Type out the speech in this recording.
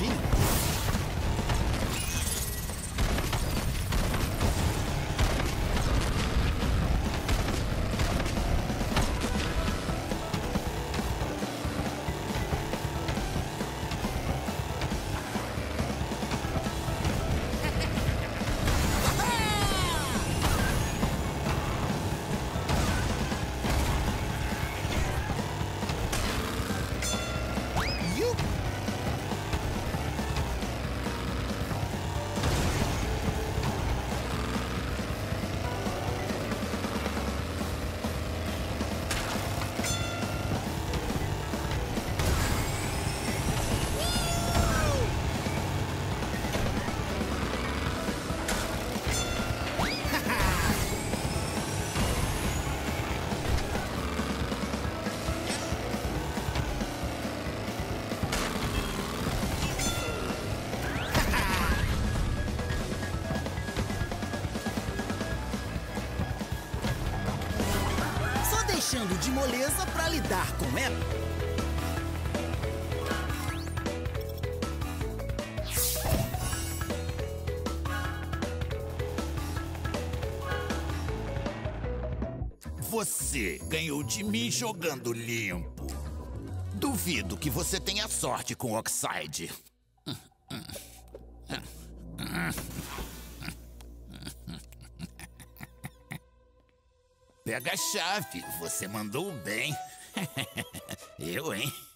Imagina! Deixando de moleza para lidar com ela. Você ganhou de mim jogando limpo. Duvido que você tenha sorte com o Oxide. Pega a chave, você mandou bem. Eu, hein?